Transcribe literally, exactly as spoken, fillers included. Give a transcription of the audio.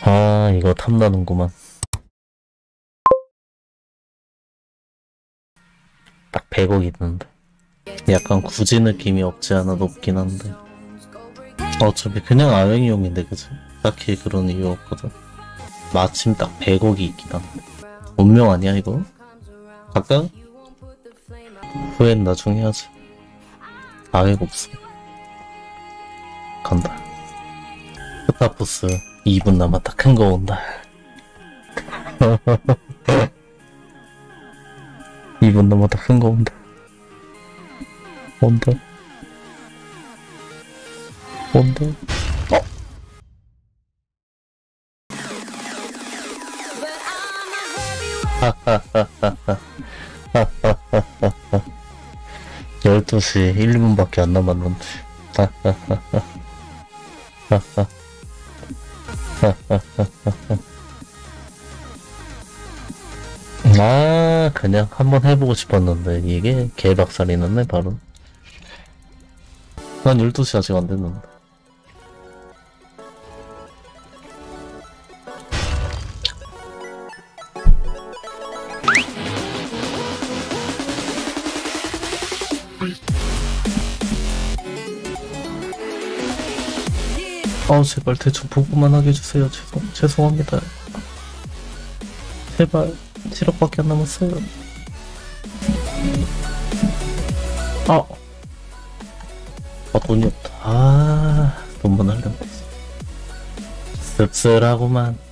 아, 이거 탐나는구만. 딱 백억 있는데 약간 구제 느낌이 없지 않아 높긴 한데, 어차피 그냥 아행용인데 그치? 딱히 그런 이유 없거든. 마침 딱 백억이 있긴 한데 운명 아니야 이거? 가까? 후회는 나중에 하지. 아행 없어. 간다. 스타포스 이 분 남았다. 큰 거 온다. 이 분 남았다. 큰 거 온다. 온다. 온다. 어? 하하하하하. 하하하하하. 열두 시 일 분밖에 안 남았는데. 하하하하. 하하. 아, 그냥 한번 해보고 싶었는데 이게 개박살이 났네 바로. 난 열두 시 아직 안 됐는데. 아우 제발 대충 보고만 하게 해주세요. 죄송, 죄송합니다. 제발. 칠억밖에 안 남았어요. 아! 아 돈이 없다. 아 돈만 하려면 씁쓸하구만.